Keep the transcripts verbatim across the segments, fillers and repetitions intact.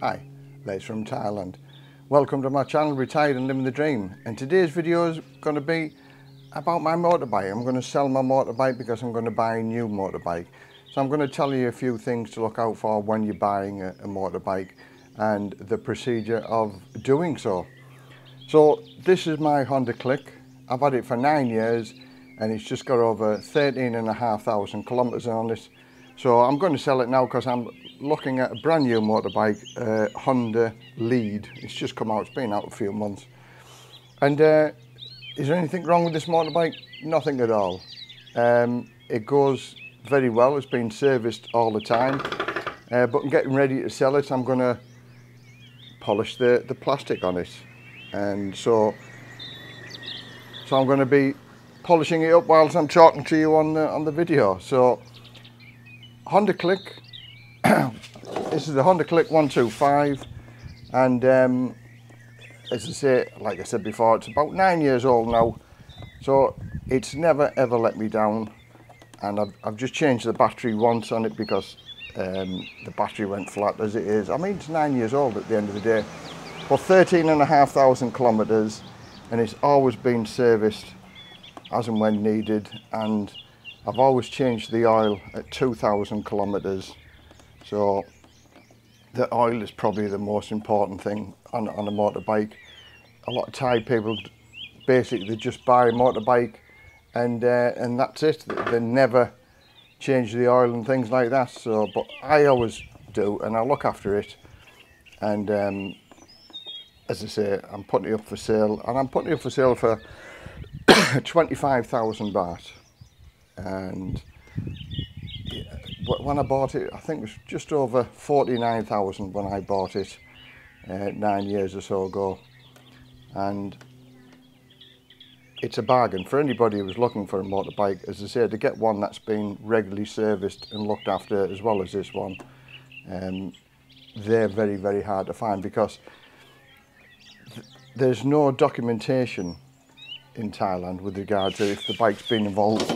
Hi, Les from Thailand. Welcome to my channel, Retired and Living the Dream. And today's video is going to be about my motorbike. I'm going to sell my motorbike because I'm going to buy a new motorbike. So I'm going to tell you a few things to look out for when you're buying a, a motorbike and the procedure of doing so. So this is my Honda Click. I've had it for nine years and it's just got over thirteen and a half thousand kilometers on it. So I'm going to sell it now because I'm looking at a brand new motorbike, uh, Honda Lead. It's just come out, it's been out a few months. And uh, is there anything wrong with this motorbike? Nothing at all. Um, it goes very well, it's been serviced all the time. Uh, but I'm getting ready to sell it, I'm going to polish the, the plastic on it. And so, so I'm going to be polishing it up whilst I'm talking to you on the, on the video. So Honda Click. This is the Honda Click one two five, and um, as I say, like I said before, it's about nine years old now, so it's never ever let me down. And I've, I've just changed the battery once on it because um, the battery went flat as it is. I mean, it's nine years old at the end of the day, but thirteen and a half thousand kilometers, and it's always been serviced as and when needed, and I've always changed the oil at two thousand kilometers. So the oil is probably the most important thing on, on a motorbike. A lot of Thai people basically they just buy a motorbike and uh, and that's it. They never change the oil and things like that. So, but I always do, and I look after it. And um, as I say, I'm putting it up for sale, and I'm putting it up for sale for twenty-five thousand baht. And when I bought it, I think it was just over forty-nine thousand when I bought it uh, nine years or so ago. And it's a bargain for anybody who's looking for a motorbike, as I say, to get one that's been regularly serviced and looked after as well as this one. Um, they're very, very hard to find because th there's no documentation in Thailand with regard to if the bike's been involved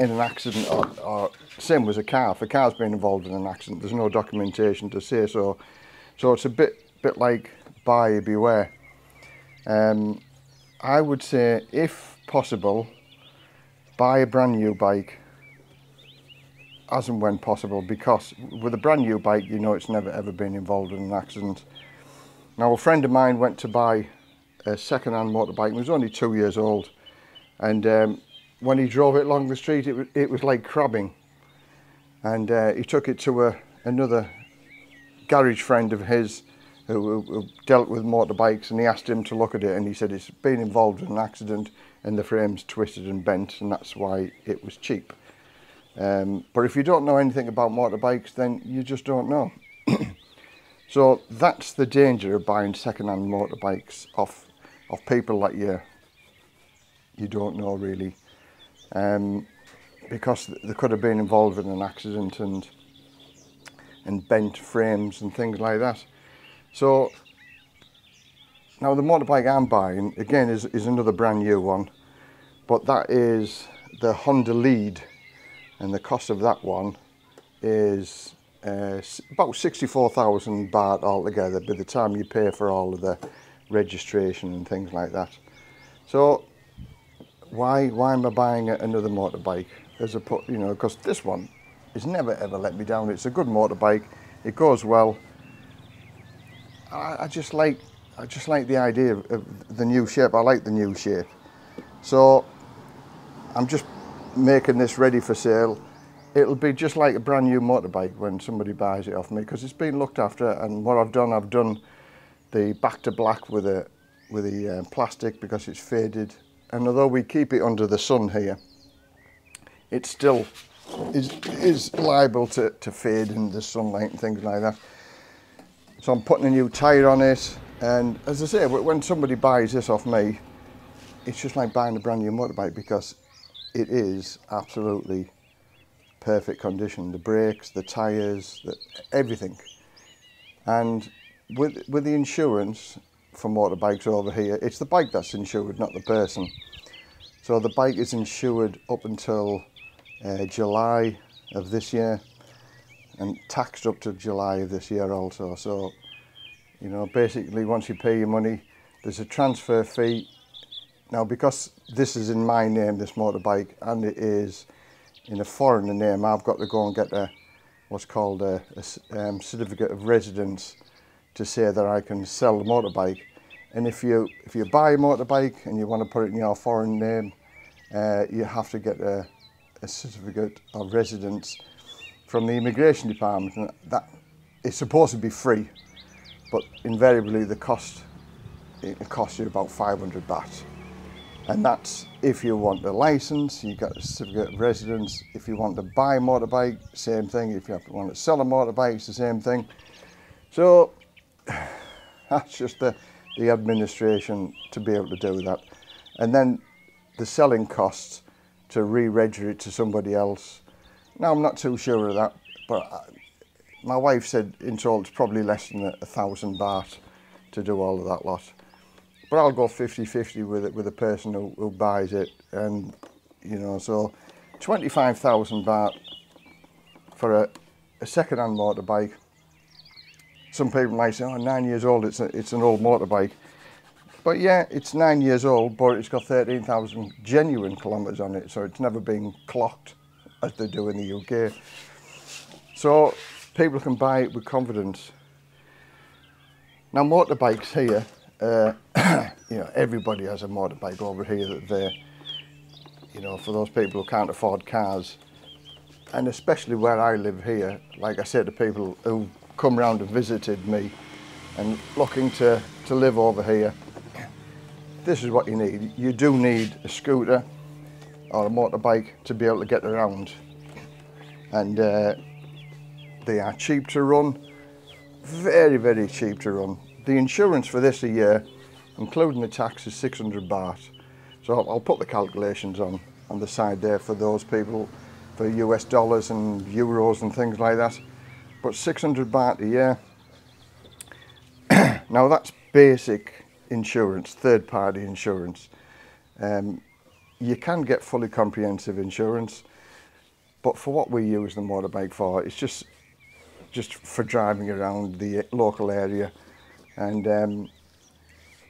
in an accident, or, or same as a car. If a car's been involved in an accident, there's no documentation to say so. So it's a bit, bit like buyer beware. Um, I would say, if possible, buy a brand new bike as and when possible, because with a brand new bike, you know it's never ever been involved in an accident. Now, a friend of mine went to buy a second-hand motorbike. He was only two years old, and um, when he drove it along the street, it was, it was like crabbing. And uh, he took it to a, another garage friend of his who, who dealt with motorbikes, and he asked him to look at it, and he said it's been involved in an accident and the frame's twisted and bent, and that's why it was cheap. Um, but if you don't know anything about motorbikes, then you just don't know. So that's the danger of buying second-hand motorbikes off, off people like you, you don't know really. Um, because they could have been involved in an accident and and bent frames and things like that. So now the motorbike I'm buying again is, is another brand new one, but that is the Honda Lead, and the cost of that one is uh, about sixty-four thousand baht altogether by the time you pay for all of the registration and things like that. So why why am I buying another motorbike? As a put, you know, because this one has never ever let me down. It's a good motorbike. It goes well. I, I just like, I just like the idea of, of the new shape. I like the new shape. So I'm just making this ready for sale. It'll be just like a brand new motorbike when somebody buys it off me, because it's been looked after. And what I've done, I've done the back to black with a with the uh, plastic because it's faded. And although we keep it under the sun here, it still is, is liable to, to fade in the sunlight and things like that. So I'm putting a new tyre on it, and as I say, when somebody buys this off me, it's just like buying a brand new motorbike because it is absolutely perfect condition. The brakes, the tyres, the, everything. And with, with the insurance for motorbikes over here, it's the bike that's insured, not the person. So the bike is insured up until uh, July of this year, and taxed up to July of this year also. So You know, basically once you pay your money, there's a transfer fee. Now, because this is in my name, this motorbike, and it is in a foreigner name, I've got to go and get a what's called a, a um, certificate of residence to say that I can sell the motorbike. And if you if you buy a motorbike and you want to put it in your foreign name, uh, you have to get a, a certificate of residence from the immigration department. And that it's supposed to be free, but invariably the cost it costs you about five hundred baht. And that's if you want the license, you got a certificate of residence. If you want to buy a motorbike, same thing. If you want to sell a motorbike, it's the same thing. So that's just the, the administration to be able to do that. And then the selling costs to re-register it to somebody else. Now, I'm not too sure of that, but I, my wife said in total it's probably less than a, a thousand baht to do all of that lot. But I'll go fifty fifty with it with the person who, who buys it, and you know, so twenty-five thousand baht for a, a second-hand motorbike. Some people might say, "Oh, nine years old, it's a, it's an old motorbike," but yeah, it's nine years old, but it's got thirteen thousand genuine kilometers on it, so it's never been clocked as they do in the U K. So people can buy it with confidence. Now, motorbikes here. Uh, you know, everybody has a motorbike over here that they're, you know, for those people who can't afford cars, and especially where I live here, like I said to people who come round and visited me and looking to, to live over here, this is what you need. You do need a scooter or a motorbike to be able to get around, and uh, they are cheap to run, very, very cheap to run. The insurance for this a year, including the tax, is six hundred baht. So I'll, I'll put the calculations on, on the side there for those people, for U S dollars and euros and things like that. But six hundred baht a year. Now that's basic insurance, third-party insurance. Um, you can get fully comprehensive insurance, but for what we use the motorbike for, it's just, just for driving around the local area. And um,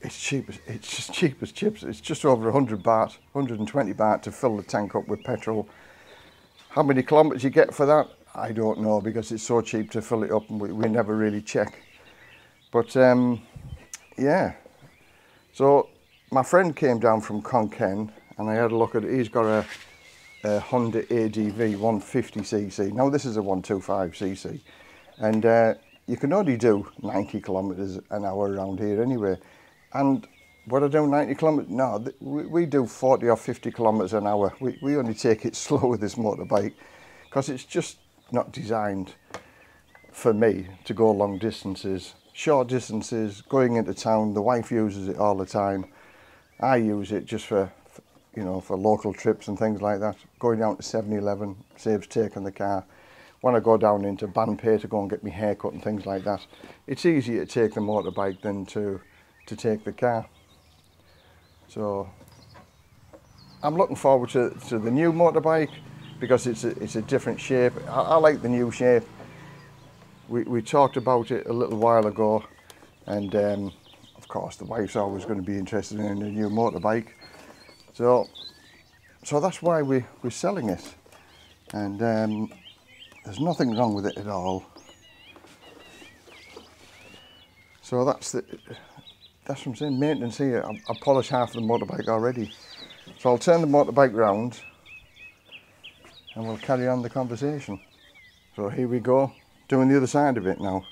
it's cheap, it's just cheap as chips. It's just over one hundred baht, one hundred twenty baht to fill the tank up with petrol. How many kilometers you get for that, I don't know, because it's so cheap to fill it up and we, we never really check. But um, yeah, so my friend came down from Konken and I had a look at it. He's got a, a Honda A D V one fifty c c. Now this is a one twenty-five c c, and uh, you can only do ninety kilometers an hour around here anyway. And what I do ninety kilometers? No, we, we do forty or fifty kilometers an hour. We, we only take it slow with this motorbike because it's just not designed for me to go long distances. Short distances, going into town, the wife uses it all the time. I use it just for, for you know, for local trips and things like that. Going down to seven eleven saves taking the car. When I go down into Banpe to go and get my hair cut and things like that, it's easier to take the motorbike than to, to take the car. So I'm looking forward to, to the new motorbike because it's a, it's a different shape. I, I like the new shape. We, we talked about it a little while ago, and um, of course the wife's always going to be interested in a new motorbike. So, so that's why we, we're selling it. And um, there's nothing wrong with it at all. So that's the, that's what I'm saying, maintenance here. I, I polished half the motorbike already. So I'll turn the motorbike round and we'll carry on the conversation. So here we go, doing the other side of it now.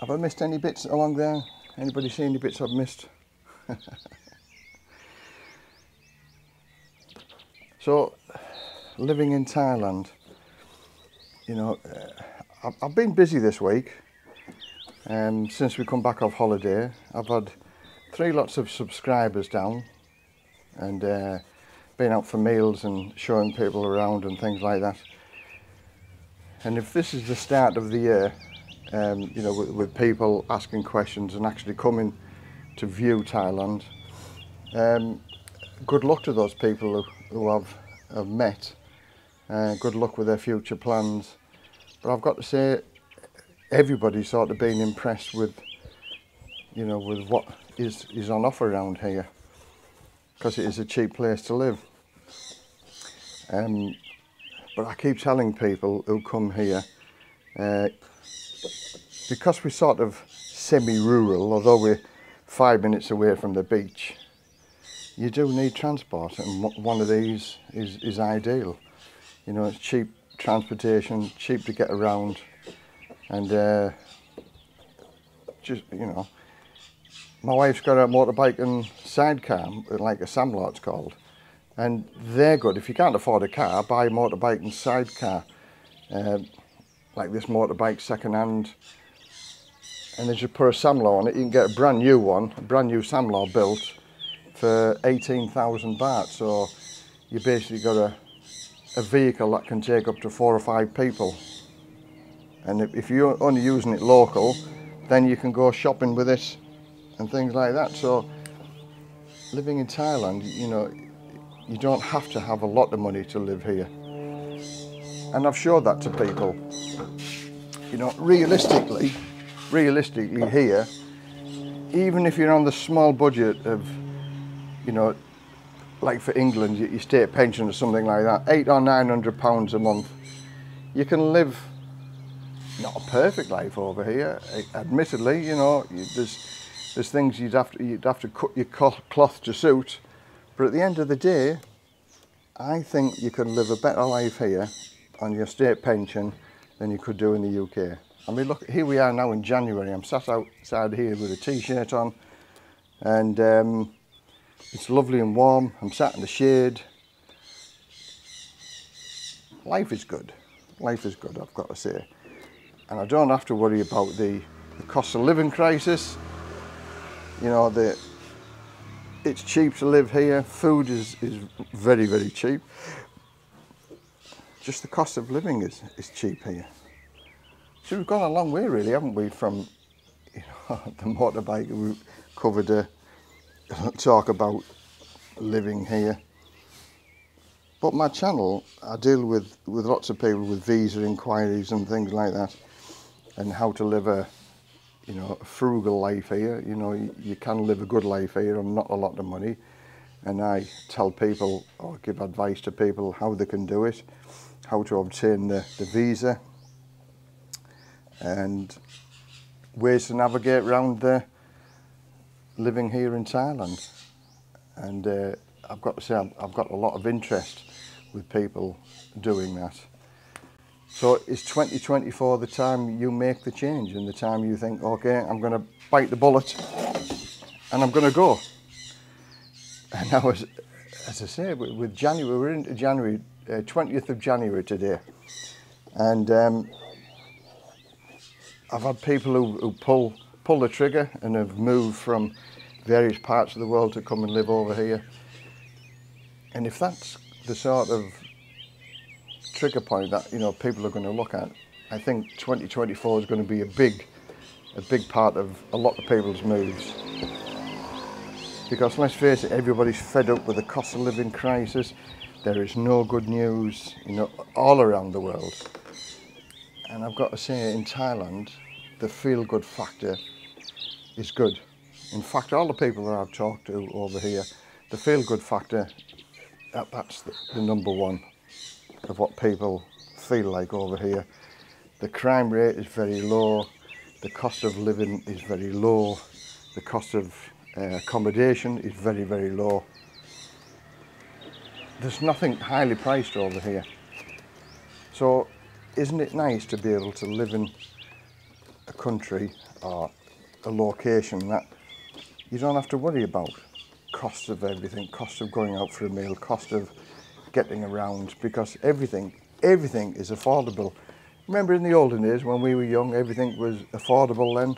Have I missed any bits along there? Anybody see any bits I've missed? So, living in Thailand. You know, uh, I've been busy this week, um, since we come back off holiday. I've had three lots of subscribers down, and uh, been out for meals and showing people around and things like that. And if this is the start of the year, um, you know, with, with people asking questions and actually coming to view Thailand, um, good luck to those people who, who I've, I've met. Uh, good luck with their future plans. But I've got to say, everybody sort of being impressed with, you know, with what is, is on offer around here, because it is a cheap place to live. Um, but I keep telling people who come here, uh, because we're sort of semi-rural, although we're five minutes away from the beach, you do need transport, and one of these is, is ideal. You know, it's cheap transportation, cheap to get around, and uh, just, you know, my wife's got a motorbike and sidecar, like a Samlot it's called, and they're good. If you can't afford a car, buy a motorbike and sidecar, uh, like this motorbike second hand, and then you put a Samlot on it, you can get a brand new one, a brand new Samlot built for eighteen thousand baht. So you basically got a, a vehicle that can take up to four or five people. And if you're only using it local, then you can go shopping with it and things like that. So living in Thailand, you know, you don't have to have a lot of money to live here. And I've showed that to people. You know, realistically, realistically here, even if you're on the small budget of, you know, like for England, your state pension or something like that, eight or nine hundred pounds a month, you can live not a perfect life over here. Admittedly, you know, there's there's things you'd have to you'd have to cut your cloth to suit, but at the end of the day, I think you can live a better life here on your state pension than you could do in the U K. I mean, look, here we are now in January. I'm sat outside here with a t-shirt on, and um, it's lovely and warm. I'm sat in the shade. Life is good. Life is good, I've got to say. And I don't have to worry about the, the cost of living crisis. You know, the, it's cheap to live here. Food is, is very, very cheap. Just the cost of living is, is cheap here. So we've gone a long way, really, haven't we, from, you know, the motorbike. We covered a talk about living here, but my channel, I deal with with lots of people with visa inquiries and things like that, and how to live a, you know, a frugal life here. You know, you, you can live a good life here on not a lot of money, and I tell people or give advice to people how they can do it, how to obtain the, the visa, and ways to navigate around the living here in Thailand. And uh, I've got to say I'm, I've got a lot of interest with people doing that. So is twenty twenty-four the time you make the change, and the time you think, okay, I'm going to bite the bullet and I'm going to go? And now, as, as I say, with January, we're into January, uh, twentieth of January today, and um, I've had people who, who pull pull the trigger and have moved from various parts of the world to come and live over here. And if that's the sort of trigger point that, you know, people are going to look at, I think twenty twenty-four is going to be a big a big part of a lot of people's moves, because let's face it, everybody's fed up with the cost of living crisis. There is no good news, you know, all around the world. And I've got to say, in Thailand, the feel-good factor is good. In fact, all the people that I've talked to over here, the feel-good factor, that, that's the, the number one of what people feel like over here. The crime rate is very low, the cost of living is very low, the cost of uh, accommodation is very, very low. There's nothing highly priced over here. So isn't it nice to be able to live in a country or a location that you don't have to worry about costs of everything, cost of going out for a meal, cost of getting around, because everything, everything is affordable. Remember in the olden days when we were young, everything was affordable then.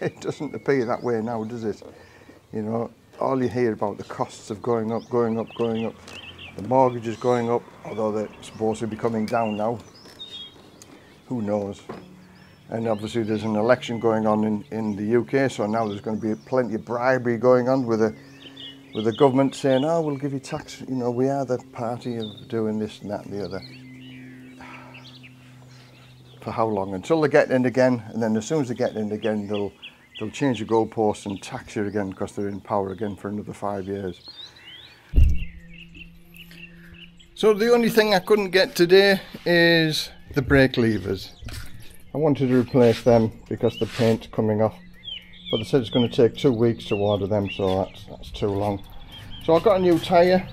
It doesn't appear that way now, does it? You know, all you hear about the costs of going up, going up, going up. The mortgage is going up, although they're supposed to be coming down now. Who knows? And obviously there's an election going on in, in the U K, so now there's going to be plenty of bribery going on with a with the government saying, oh, we'll give you tax, you know, we are the party of doing this and that and the other. for how long, until they get in again, and then as soon as they get in again, they'll they'll change the goalposts and tax you again because they're in power again for another five years. So the only thing I couldn't get today is the brake levers. I wanted to replace them because the paint's coming off, but they said it's going to take two weeks to order them, so that's, that's too long. So I got a new tyre.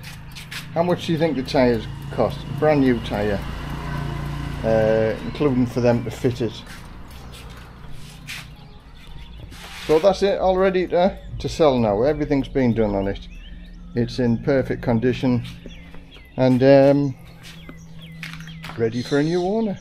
How much do you think the tyres cost? A brand new tyre, uh, including for them to fit it. So that's it, all ready to, to sell now. Everything's been done on it. It's in perfect condition and um, ready for a new owner.